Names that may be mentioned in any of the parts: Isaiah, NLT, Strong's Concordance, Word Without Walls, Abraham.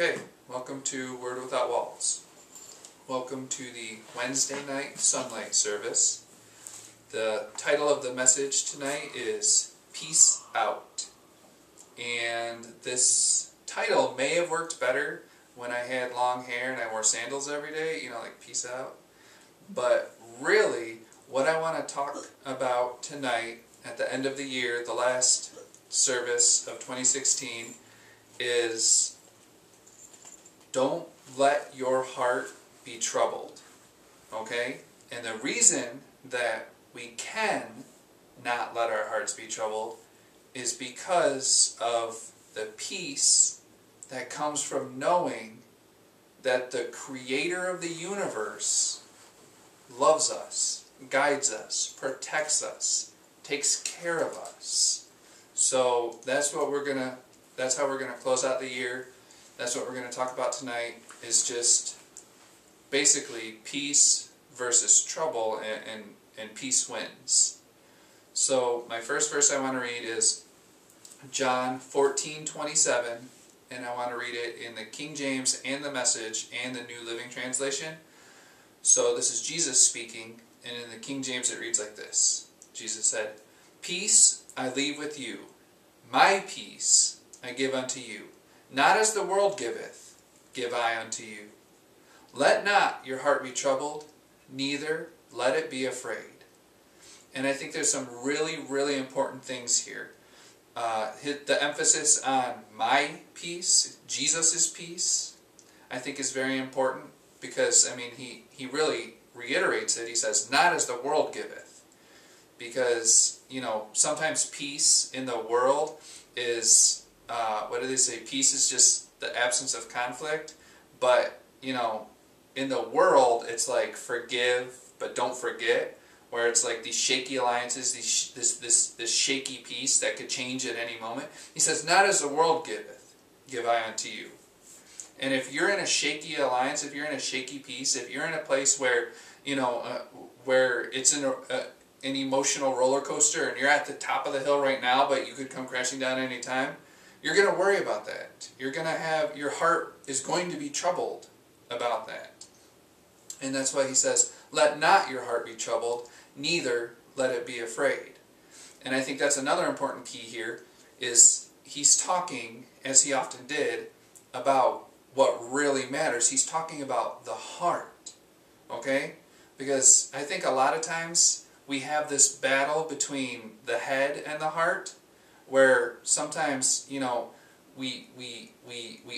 Okay, welcome to Word Without Walls. Welcome to the Wednesday night sunlight service. The title of the message tonight is Peace Out. And this title may have worked better when I had long hair and I wore sandals every day, you know, like peace out. But really, what I want to talk about tonight at the end of the year, the last service of 2016, is don't let your heart be troubled, okay? And the reason that we can not let our hearts be troubled is because of the peace that comes from knowing that the creator of the universe loves us, guides us, protects us, takes care of us. So that's how we're going to close out the year. That's what we're going to talk about tonight, is just basically peace versus trouble, and peace wins. So my first verse I want to read is John 14:27, and I want to read it in the King James and the Message and the New Living Translation. So this is Jesus speaking, and in the King James it reads like this. Jesus said, "Peace I leave with you, my peace I give unto you. Not as the world giveth, give I unto you. Let not your heart be troubled, neither let it be afraid." And I think there's some really, really important things here. The emphasis on my peace, Jesus' peace, I think is very important, because, I mean, he really reiterates it. He says, not as the world giveth. Because, you know, sometimes peace in the world is... what do they say? Peace is just the absence of conflict. But, you know, in the world, it's like forgive, but don't forget, where it's like these shaky alliances, this shaky peace that could change at any moment. He says, not as the world giveth, give I unto you. And if you're in a shaky alliance, if you're in a shaky peace, if you're in a place where, you know, where it's in an emotional roller coaster and you're at the top of the hill right now, but you could come crashing down any time, you're going to worry about that. You're going to have, your heart is going to be troubled about that. And that's why he says, let not your heart be troubled, neither let it be afraid. And I think that's another important key here, is he's talking, as he often did, about what really matters. He's talking about the heart, okay? Because I think a lot of times we have this battle between the head and the heart, where sometimes, you know, we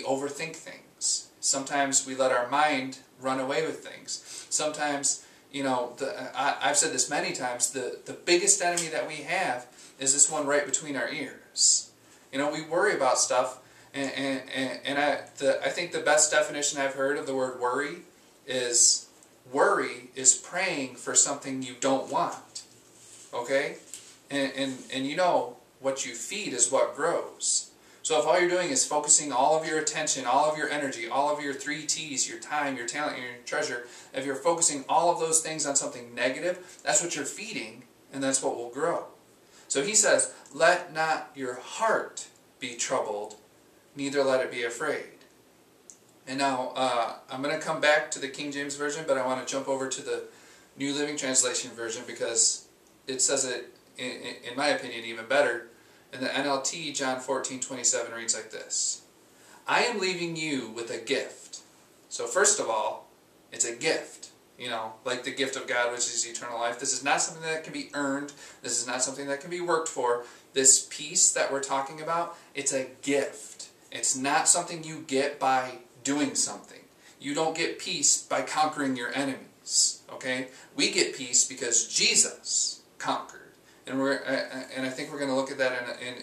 overthink things. Sometimes we let our mind run away with things. Sometimes, you know, I've said this many times, the biggest enemy that we have is this one right between our ears. You know, we worry about stuff, and I think the best definition I've heard of the word worry is praying for something you don't want, okay? And you know, what you feed is what grows. So if all you're doing is focusing all of your attention, all of your energy, all of your 3 T's, your time, your talent, and your treasure, if you're focusing all of those things on something negative, that's what you're feeding, and that's what will grow. So he says, let not your heart be troubled, neither let it be afraid. And now, I'm going to come back to the King James Version, but I want to jump over to the New Living Translation Version, because it says it, in my opinion, even better. In the NLT, John 14:27 reads like this. I am leaving you with a gift. So first of all, it's a gift, you know, like the gift of God, which is eternal life. This is not something that can be earned. This is not something that can be worked for. This peace that we're talking about, it's a gift. It's not something you get by doing something. You don't get peace by conquering your enemies, okay? We get peace because Jesus conquered. And I think we're going to look at that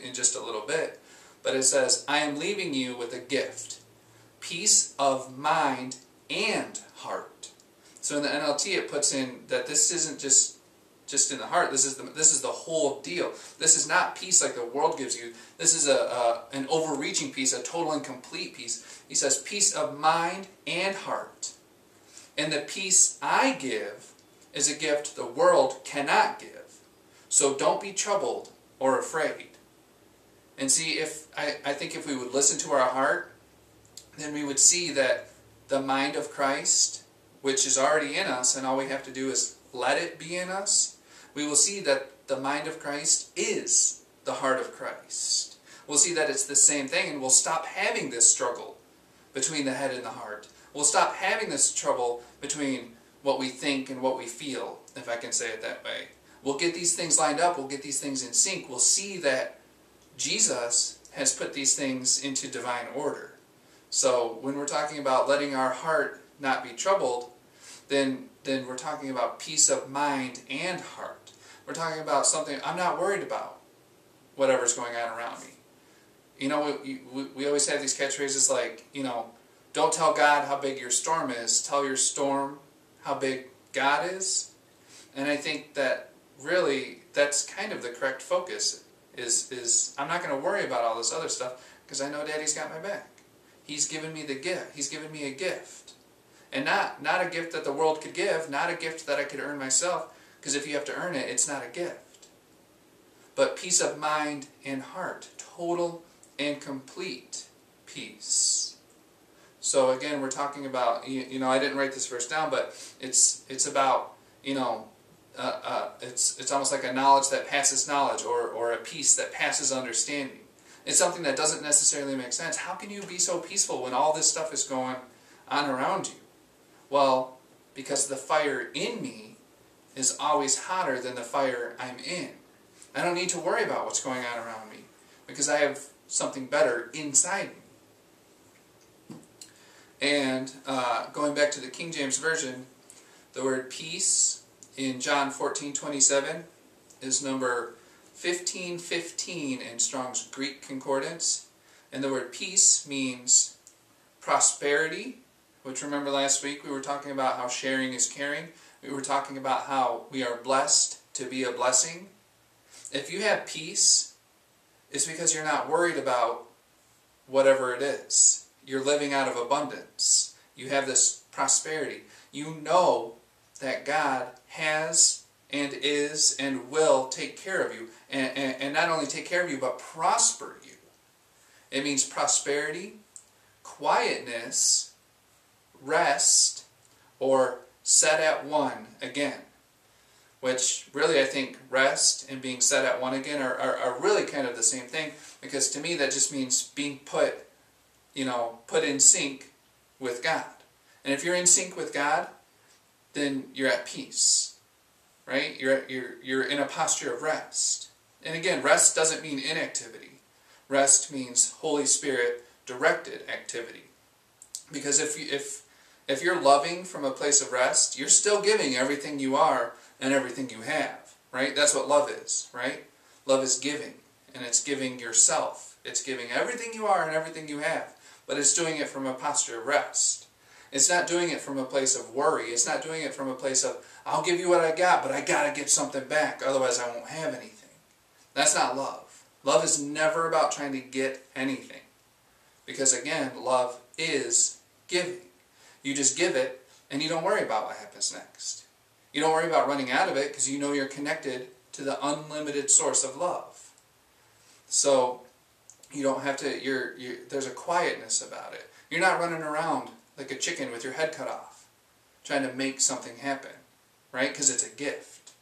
in just a little bit. But it says, I am leaving you with a gift, peace of mind and heart. So in the NLT it puts in that this isn't just in the heart, this is the whole deal. This is not peace like the world gives you. This is an overreaching peace, a total and complete peace. He says, peace of mind and heart. And the peace I give is a gift the world cannot give. So don't be troubled or afraid. And see, if I think if we would listen to our heart, then we would see that the mind of Christ, which is already in us, and all we have to do is let it be in us, we will see that the mind of Christ is the heart of Christ. We'll see that it's the same thing, and we'll stop having this struggle between the head and the heart. We'll stop having this trouble between what we think and what we feel, if I can say it that way. We'll get these things lined up, we'll get these things in sync, we'll see that Jesus has put these things into divine order. So when we're talking about letting our heart not be troubled, then we're talking about peace of mind and heart. We're talking about something I'm not worried about, whatever's going on around me. You know, we always have these catchphrases like, you know, don't tell God how big your storm is, tell your storm how big God is. And I think that really that's kind of the correct focus, is I'm not going to worry about all this other stuff because I know Daddy's got my back. He's given me the gift. He's given me a gift. And not a gift that the world could give, not a gift that I could earn myself, because if you have to earn it, it's not a gift. But peace of mind and heart, total and complete peace. So again, we're talking about, you know, I didn't write this verse down, but it's about, you know, it's almost like a knowledge that passes knowledge, or a peace that passes understanding. It's something that doesn't necessarily make sense. How can you be so peaceful when all this stuff is going on around you? Well, because the fire in me is always hotter than the fire I'm in. I don't need to worry about what's going on around me because I have something better inside me. And going back to the King James Version, the word peace in John 14:27 is number 1515 in Strong's Greek Concordance, and the word peace means prosperity, which remember last week we were talking about how sharing is caring. We were talking about how we are blessed to be a blessing. If you have peace, it's because you're not worried about whatever it is. You're living out of abundance. You have this prosperity. You know that God has and is and will take care of you, and not only take care of you, but prosper you. It means prosperity, quietness, rest, or set at one again, which really I think rest and being set at one again are really kind of the same thing, because to me that just means being put, you know, put in sync with God. And if you're in sync with God, then you're at peace. Right? You're in a posture of rest. And again, rest doesn't mean inactivity. Rest means Holy Spirit directed activity. Because if you're loving from a place of rest, you're still giving everything you are and everything you have. Right? That's what love is. Right? Love is giving, and it's giving yourself. It's giving everything you are and everything you have, but it's doing it from a posture of rest. It's not doing it from a place of worry. It's not doing it from a place of, I'll give you what I got, but I got to give something back, otherwise I won't have anything. That's not love. Love is never about trying to get anything. Because again, love is giving. You just give it, and you don't worry about what happens next. You don't worry about running out of it, because you know you're connected to the unlimited source of love. So, you don't have to, there's a quietness about it. You're not running around like a chicken with your head cut off, trying to make something happen, right? Because it's a gift,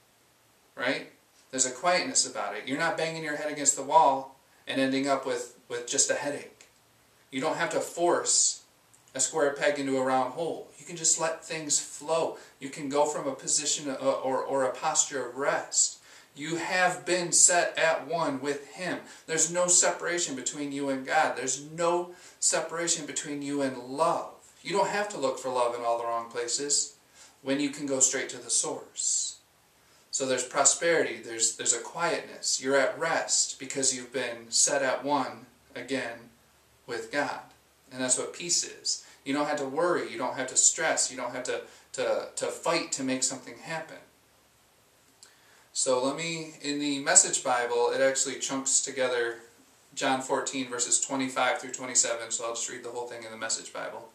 right? There's a quietness about it. You're not banging your head against the wall and ending up with just a headache. You don't have to force a square peg into a round hole. You can just let things flow. You can go from a position or a posture of rest. You have been set at one with Him. There's no separation between you and God. There's no separation between you and love. You don't have to look for love in all the wrong places when you can go straight to the source. So there's prosperity, there's a quietness. You're at rest because you've been set at one again with God. And that's what peace is. You don't have to worry, you don't have to stress, you don't have to fight to make something happen. So let me, in the Message Bible, it actually chunks together John 14 verses 25 through 27, so I'll just read the whole thing in the Message Bible.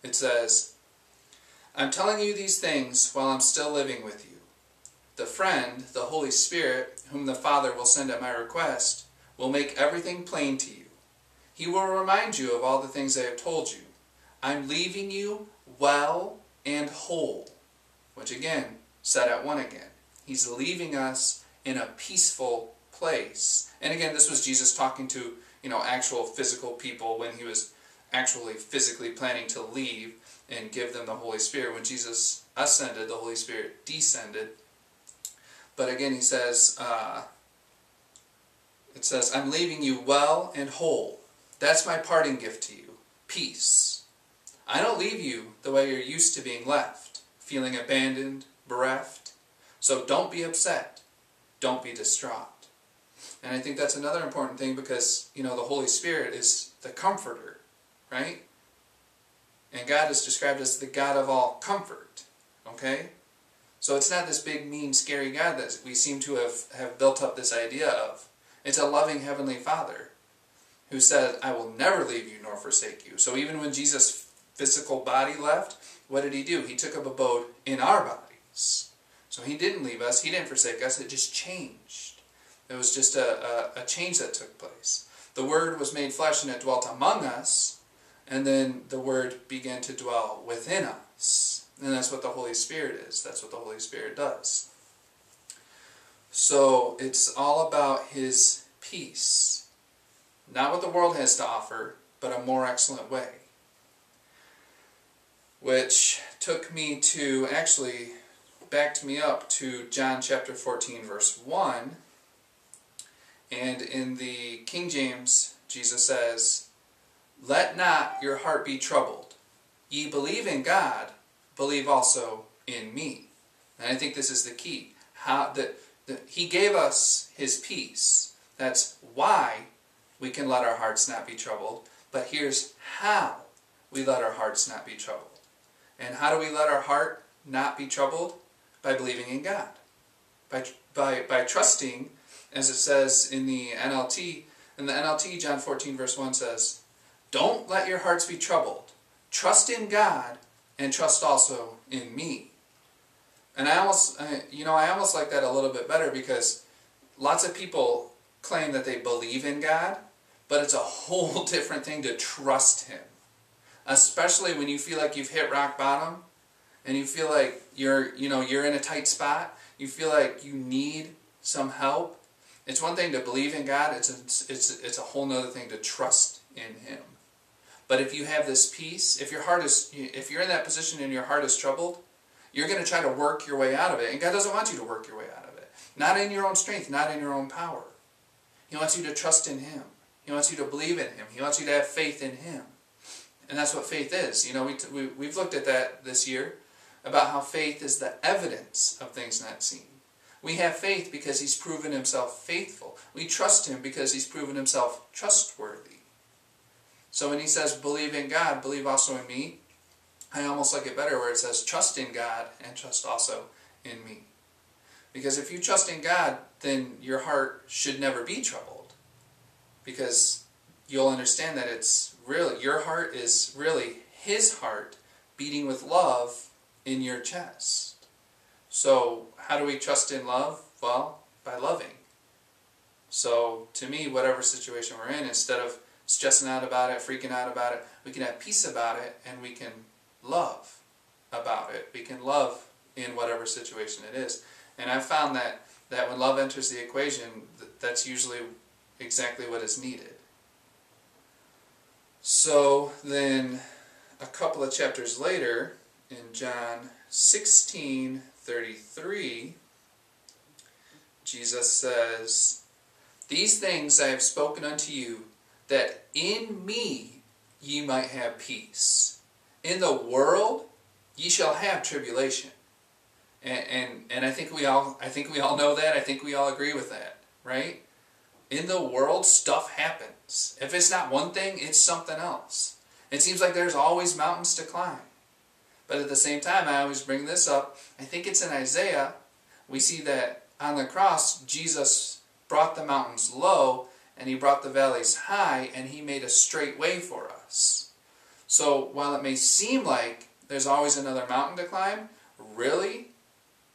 It says, I'm telling you these things while I'm still living with you. The friend, the Holy Spirit, whom the Father will send at my request, will make everything plain to you. He will remind you of all the things I have told you. I'm leaving you well and whole, which again, set at one again. He's leaving us in a peaceful place. And again, this was Jesus talking to, actual physical people when he was actually physically planning to leave and give them the Holy Spirit. When Jesus ascended, the Holy Spirit descended. But again, he says, I'm leaving you well and whole. That's my parting gift to you, peace. I don't leave you the way you're used to being left, feeling abandoned, bereft. So don't be upset. Don't be distraught. And I think that's another important thing because, the Holy Spirit is the comforter, right? And God is described as the God of all comfort, okay? So it's not this big, mean, scary God that we seem to have built up this idea of. It's a loving Heavenly Father who said, I will never leave you nor forsake you. So even when Jesus' physical body left, what did he do? He took up abode in our bodies. So he didn't leave us, he didn't forsake us, it just changed. It was just a change that took place. The Word was made flesh and it dwelt among us, and then the Word began to dwell within us. And that's what the Holy Spirit is. That's what the Holy Spirit does. So it's all about His peace. Not what the world has to offer, but a more excellent way. Which took me to, actually backed me up to John chapter 14 verse 1. And in the King James, Jesus says, Let not your heart be troubled. Ye believe in God, believe also in me. And I think this is the key. How that He gave us His peace. That's why we can let our hearts not be troubled. But here's how we let our hearts not be troubled. And how do we let our heart not be troubled? By believing in God. By trusting, as it says in the NLT. In the NLT, John 14 verse 1 says, Don't let your hearts be troubled. Trust in God. And trust also in me. And I almost like that a little bit better because lots of people claim that they believe in God, but it's a whole different thing to trust Him. Especially when you feel like you've hit rock bottom and you feel like you're in a tight spot, you feel like you need some help. It's one thing to believe in God, it's a whole nother thing to trust in Him. But if you have this peace, if you're in that position and your heart is troubled, you're going to try to work your way out of it. And God doesn't want you to work your way out of it. Not in your own strength, not in your own power. He wants you to trust in Him. He wants you to believe in Him. He wants you to have faith in Him. And that's what faith is. We've looked at that this year, about how faith is the evidence of things not seen. We have faith because He's proven Himself faithful. We trust Him because He's proven Himself trustworthy. So when He says, believe in God, believe also in me, I almost like it better where it says, trust in God and trust also in me. Because if you trust in God, then your heart should never be troubled. Because you'll understand that it's really, your heart is really His heart beating with love in your chest. So how do we trust in love? Well, by loving. So to me, whatever situation we're in, instead of stressing out about it, freaking out about it, we can have peace about it, and we can love about it. We can love in whatever situation it is. And I've found that when love enters the equation, that's usually exactly what is needed. So then a couple of chapters later, in John 16:33, Jesus says, These things I have spoken unto you, that in me ye might have peace. In the world ye shall have tribulation. And I think we all know that. I think we all agree with that, right? In the world, stuff happens. If it's not one thing, it's something else. It seems like there's always mountains to climb. But at the same time, I always bring this up. I think it's in Isaiah. We see that on the cross, Jesus brought the mountains low, and He brought the valleys high, and He made a straight way for us. So while it may seem like there's always another mountain to climb, really,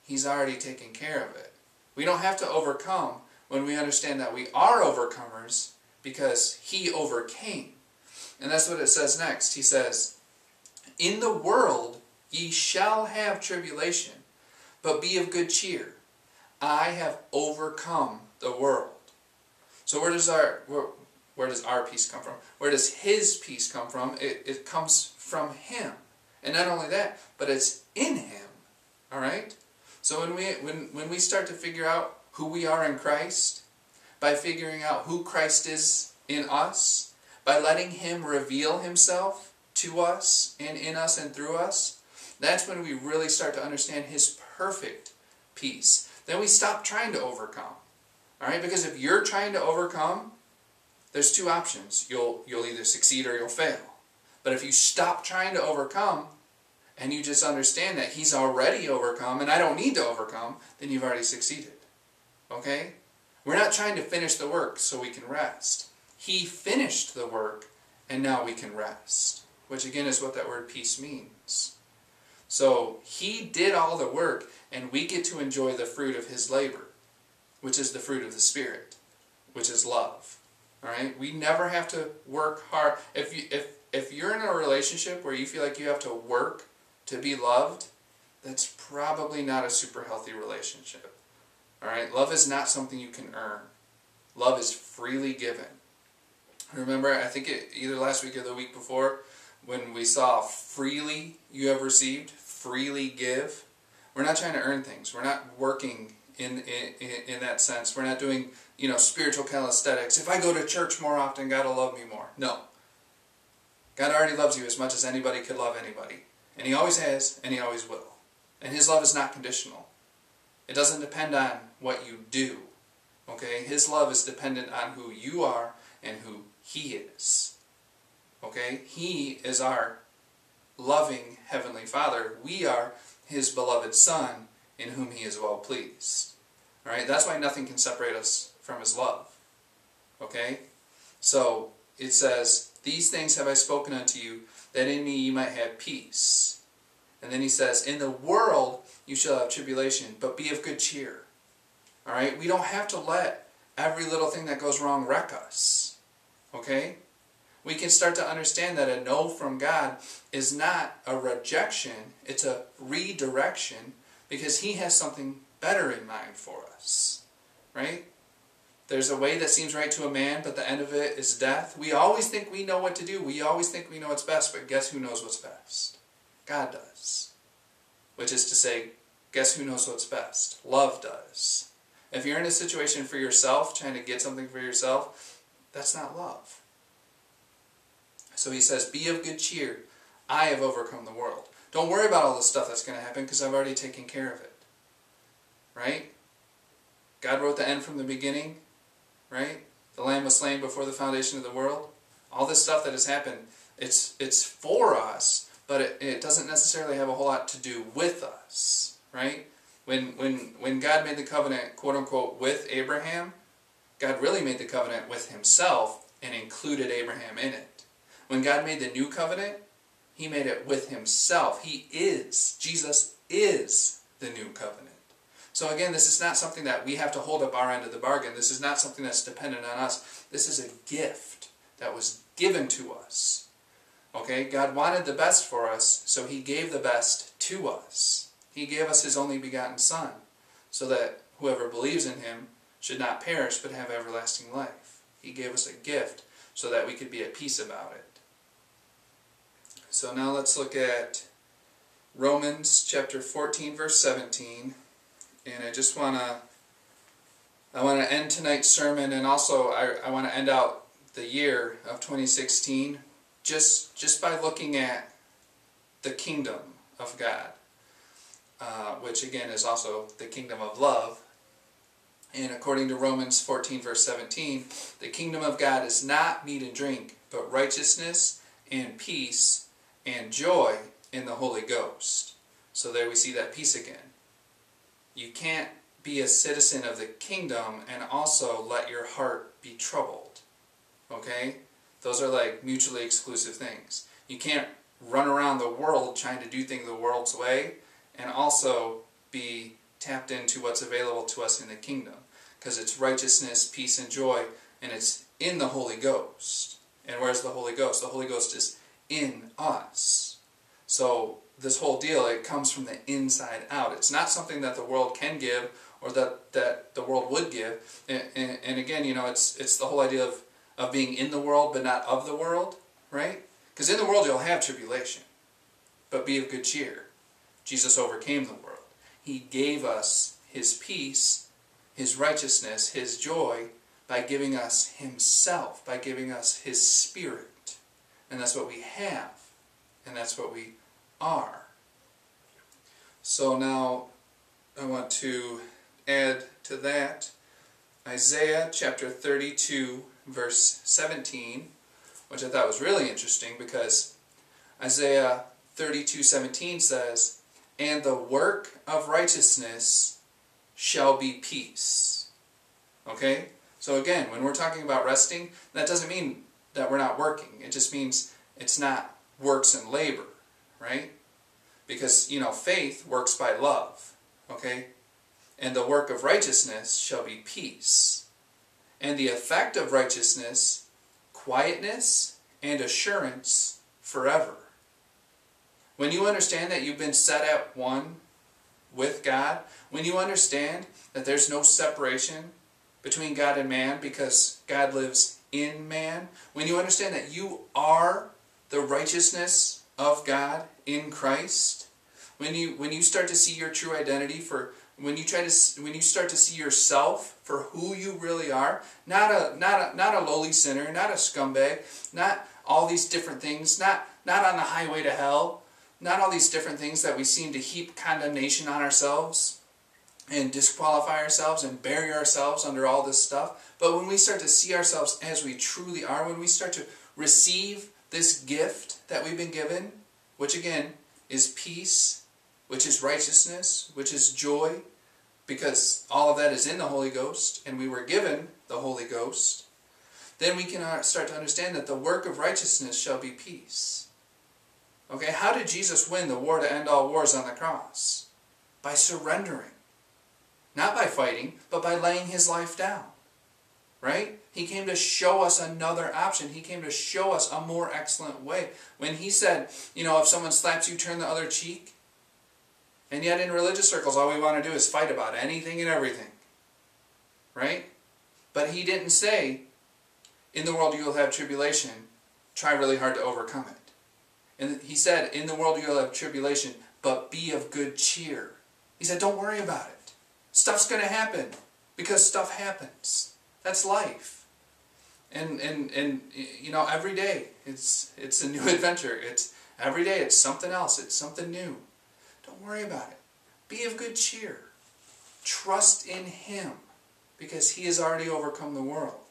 He's already taken care of it. We don't have to overcome when we understand that we are overcomers because He overcame. And that's what it says next. He says, In the world ye shall have tribulation, but be of good cheer. I have overcome the world. So where does our peace come from? Where does His peace come from? It comes from Him. And not only that, but it's in Him. All right? So when we start to figure out who we are in Christ, by figuring out who Christ is in us, by letting Him reveal Himself to us and in us and through us, that's when we really start to understand His perfect peace. Then we stop trying to overcome. All right? Because if you're trying to overcome, there's two options. You'll either succeed or you'll fail. But if you stop trying to overcome and you just understand that He's already overcome and I don't need to overcome, then you've already succeeded. Okay? We're not trying to finish the work so we can rest. He finished the work and now we can rest, which again is what that word peace means. So He did all the work and we get to enjoy the fruit of His labor, which is the fruit of the Spirit, which is love. All right? We never have to work hard. If you're in a relationship where you feel like you have to work to be loved, that's probably not a super healthy relationship. All right? Love is not something you can earn. Love is freely given. Remember, I think either last week or the week before, when we saw freely you have received, freely give. We're not trying to earn things. We're not working in that sense. We're not doing, you know, spiritual calisthenics. If I go to church more often, God will love me more. No. God already loves you as much as anybody could love anybody. And He always has, and He always will. And His love is not conditional. It doesn't depend on what you do. Okay? His love is dependent on who you are and who He is. Okay? He is our loving Heavenly Father. We are His beloved Son, in whom He is well pleased. All right? That's why nothing can separate us from His love. Okay? So, it says, "These things have I spoken unto you, that in me ye might have peace." And then He says, "In the world you shall have tribulation, but be of good cheer." All right? We don't have to let every little thing that goes wrong wreck us. Okay? We can start to understand that a no from God is not a rejection, it's a redirection, because He has something better in mind for us. Right? There's a way that seems right to a man, but the end of it is death. We always think we know what to do. We always think we know what's best, but guess who knows what's best? God does. Which is to say, guess who knows what's best? Love does. If you're in a situation for yourself, trying to get something for yourself, that's not love. So He says, "Be of good cheer. I have overcome the world." Don't worry about all the stuff that's going to happen, because I've already taken care of it. Right? God wrote the end from the beginning. Right? The Lamb was slain before the foundation of the world. All this stuff that has happened, it's for us, but it doesn't necessarily have a whole lot to do with us. Right? When God made the covenant, quote unquote, with Abraham, God really made the covenant with Himself and included Abraham in it. When God made the new covenant, He made it with Himself. He is. Jesus is the new covenant. So again, this is not something that we have to hold up our end of the bargain. This is not something that's dependent on us. This is a gift that was given to us. Okay? God wanted the best for us, so He gave the best to us. He gave us His only begotten Son, so that whoever believes in Him should not perish but have everlasting life. He gave us a gift so that we could be at peace about it. So now let's look at Romans chapter 14, verse 17. And I just want to end tonight's sermon, and also I want to end out the year of 2016 just by looking at the kingdom of God, which again is also the kingdom of love. And according to Romans 14 verse 17, the kingdom of God is not meat and drink, but righteousness and peace and joy in the Holy Ghost. So there we see that peace again. You can't be a citizen of the kingdom and also let your heart be troubled. Okay? Those are like mutually exclusive things. You can't run around the world trying to do things the world's way and also be tapped into what's available to us in the kingdom. Because it's righteousness, peace, and joy, and it's in the Holy Ghost. And where's the Holy Ghost? The Holy Ghost is in us. So this whole deal, it comes from the inside out. It's not something that the world can give or that the world would give. And again, you know, it's the whole idea of being in the world but not of the world, right? Because in the world you'll have tribulation, but be of good cheer. Jesus overcame the world. He gave us His peace, His righteousness, His joy by giving us Himself, by giving us His Spirit. And that's what we have, and that's what we are. So now I want to add to that Isaiah chapter 32, verse 17, which I thought was really interesting because Isaiah 32:17 says, "And the work of righteousness shall be peace." Okay? So again, when we're talking about resting, that doesn't mean that we're not working. It just means it's not works and labor, right? Because, you know, faith works by love, okay? And the work of righteousness shall be peace. And the effect of righteousness, quietness and assurance forever. When you understand that you've been set at one with God, when you understand that there's no separation between God and man because God lives in man, when you understand that you are the righteousness of God in Christ, when you start to see your true identity for when you start to see yourself for who you really are, not a lowly sinner, not a scumbag, not all these different things, not on the highway to hell. Not all these different things that we seem to heap condemnation on ourselves and disqualify ourselves and bury ourselves under all this stuff. But when we start to see ourselves as we truly are, when we start to receive this gift that we've been given, which again is peace, which is righteousness, which is joy, because all of that is in the Holy Ghost and we were given the Holy Ghost, then we can start to understand that the work of righteousness shall be peace. Okay, how did Jesus win the war to end all wars on the cross? By surrendering. Not by fighting, but by laying His life down. Right? He came to show us another option. He came to show us a more excellent way. When He said, you know, if someone slaps you, turn the other cheek. And yet in religious circles, all we want to do is fight about anything and everything. Right? But He didn't say, in the world you will have tribulation. Try really hard to overcome it. And He said, in the world you'll have tribulation, but be of good cheer. He said, don't worry about it. Stuff's going to happen, because stuff happens. That's life. And you know, every day, it's a new adventure. Every day, it's something else. It's something new. Don't worry about it. Be of good cheer. Trust in Him, because He has already overcome the world.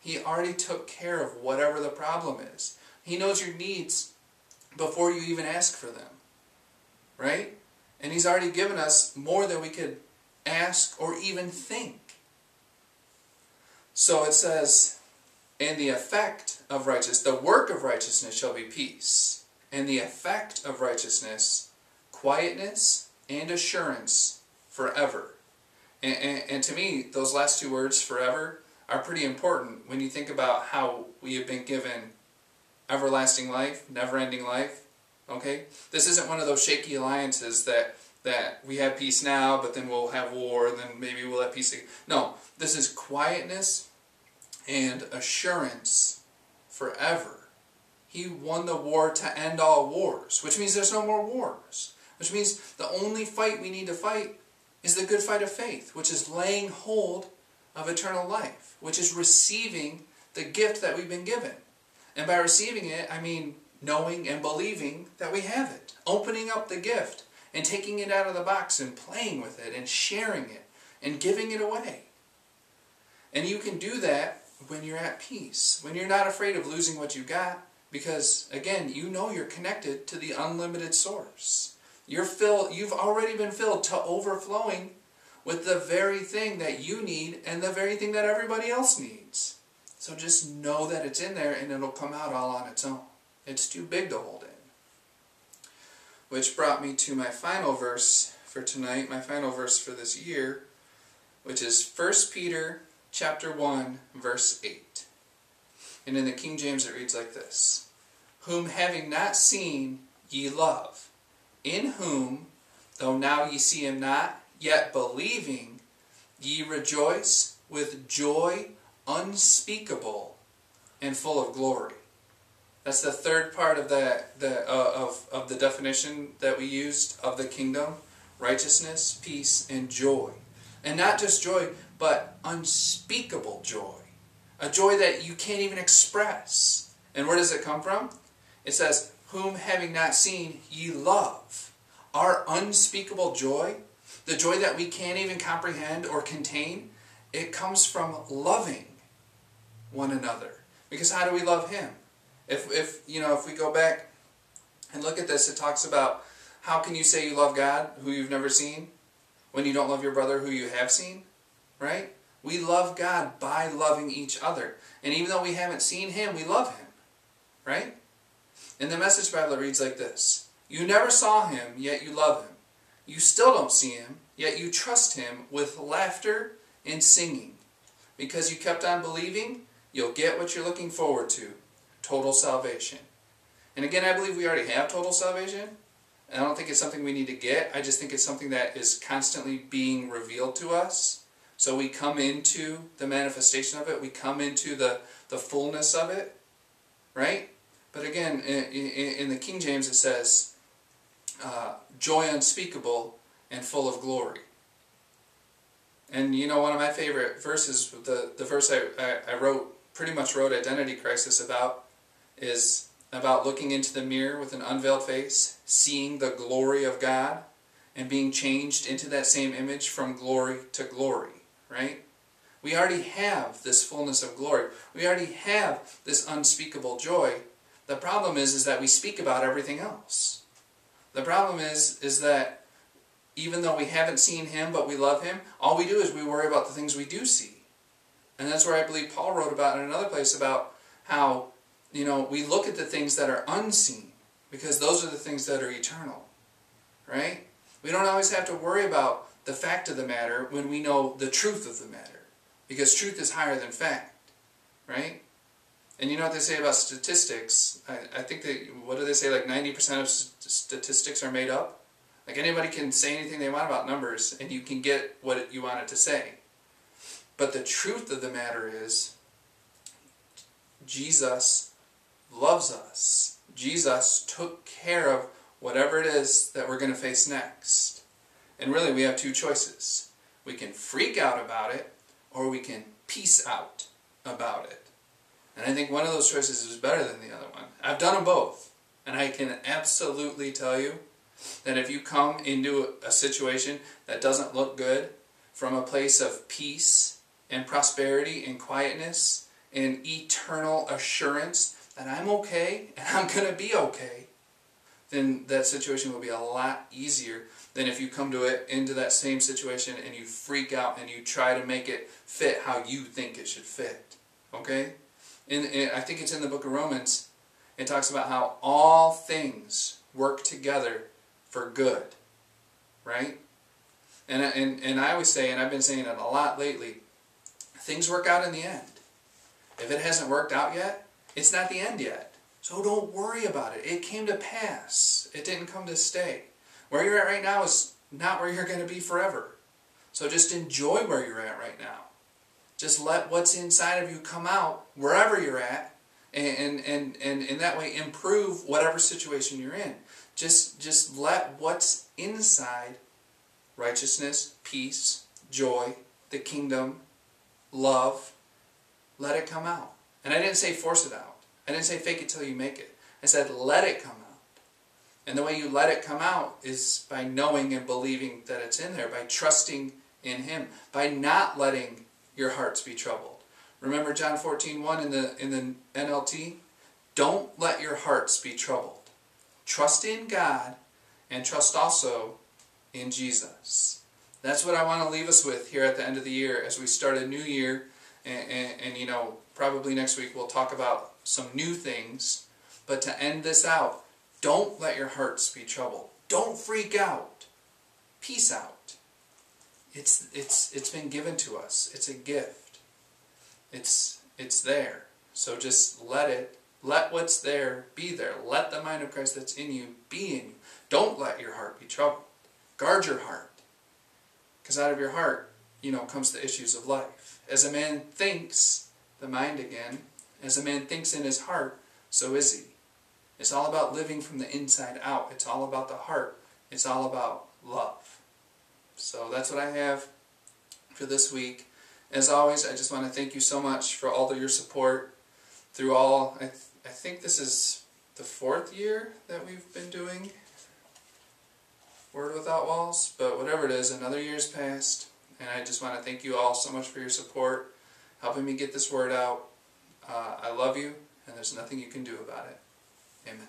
He already took care of whatever the problem is. He knows your needs before you even ask for them, right? And He's already given us more than we could ask or even think. So it says, and the effect of righteousness, the work of righteousness shall be peace, and the effect of righteousness, quietness and assurance forever. And to me, those last two words, forever, are pretty important when you think about how we have been given everlasting life, never-ending life, okay? This isn't one of those shaky alliances that we have peace now, but then we'll have war, and then maybe we'll have peace again. No, this is quietness and assurance forever. He won the war to end all wars, which means there's no more wars, which means the only fight we need to fight is the good fight of faith, which is laying hold of eternal life, which is receiving the gift that we've been given. And by receiving it, I mean knowing and believing that we have it. Opening up the gift and taking it out of the box and playing with it and sharing it and giving it away. And you can do that when you're at peace, when you're not afraid of losing what you got because, again, you know you're connected to the unlimited source. You've already been filled to overflowing with the very thing that you need and the very thing that everybody else needs. So just know that it's in there and it'll come out all on its own. It's too big to hold in. Which brought me to my final verse for tonight, my final verse for this year, which is 1 Peter chapter 1, verse 8. And in the King James it reads like this, "Whom having not seen, ye love, in whom, though now ye see him not, yet believing, ye rejoice with joy unspeakable and full of glory. That's the third part of the definition that we used of the kingdom: righteousness, peace, and joy. And not just joy, but unspeakable joy. A joy that you can't even express. And where does it come from? It says, whom having not seen, ye love. Our unspeakable joy, the joy that we can't even comprehend or contain, it comes from loving one another. Because how do we love him? If we go back and look at this, it talks about how can you say you love God who you've never seen when you don't love your brother who you have seen, right? We love God by loving each other. And even though we haven't seen him, we love him, right? And the Message Bible reads like this: you never saw him, yet you love him. You still don't see him, yet you trust him with laughter and singing. Because you kept on believing, you'll get what you're looking forward to: total salvation. And again, I believe we already have total salvation. And I don't think it's something we need to get. I just think it's something that is constantly being revealed to us. So we come into the manifestation of it. We come into the fullness of it, right? But again, in the King James it says, joy unspeakable and full of glory. And you know, one of my favorite verses, the verse I pretty much wrote Identity Crisis about, is about looking into the mirror with an unveiled face, seeing the glory of God, and being changed into that same image from glory to glory, right? We already have this fullness of glory. We already have this unspeakable joy. The problem is that we speak about everything else. The problem is that even though we haven't seen him, but we love him, all we do is we worry about the things we do see. And that's where I believe Paul wrote about in another place about how, you know, we look at the things that are unseen because those are the things that are eternal, right? We don't always have to worry about the fact of the matter when we know the truth of the matter, because truth is higher than fact, right? And you know what they say about statistics? I think what do they say, like 90% of statistics are made up? Like, anybody can say anything they want about numbers and you can get what you want it to say. But the truth of the matter is, Jesus loves us. Jesus took care of whatever it is that we're going to face next. And really, we have two choices. We can freak out about it, or we can peace out about it. And I think one of those choices is better than the other one. I've done them both. And I can absolutely tell you that if you come into a situation that doesn't look good from a place of peace and prosperity and quietness and eternal assurance that I'm okay and I'm going to be okay, then that situation will be a lot easier than if you come to it into that same situation and you freak out and you try to make it fit how you think it should fit. Okay? And I think it's in the book of Romans, it talks about how all things work together for good, right? And I always say, and I've been saying it a lot lately, things work out in the end. If it hasn't worked out yet, it's not the end yet. So don't worry about it. It came to pass. It didn't come to stay. Where you're at right now is not where you're going to be forever. So just enjoy where you're at right now. Just let what's inside of you come out wherever you're at, and in that way improve whatever situation you're in. Just let what's inside, righteousness, peace, joy, the kingdom, love, let it come out. And I didn't say force it out. I didn't say fake it till you make it. I said let it come out. And the way you let it come out is by knowing and believing that it's in there, by trusting in him, by not letting your hearts be troubled. Remember John 14:1 in the NLT? Don't let your hearts be troubled. Trust in God and trust also in Jesus. That's what I want to leave us with here at the end of the year as we start a new year. And you know, probably next week we'll talk about some new things. But to end this out, don't let your hearts be troubled. Don't freak out. Peace out. It's been given to us. It's a gift. It's there. So just let it Let what's there be there. Let the mind of Christ that's in you be in you. Don't let your heart be troubled. Guard your heart. Because out of your heart, comes the issues of life. As a man thinks, the mind again, as a man thinks in his heart, so is he. It's all about living from the inside out. It's all about the heart. It's all about love. So that's what I have for this week. As always, I just want to thank you so much for all of your support through all, I think this is the 4th year that we've been doing Word Without Walls, but whatever it is, another year's passed, and I just want to thank you all so much for your support, helping me get this word out. I love you, and there's nothing you can do about it. Amen.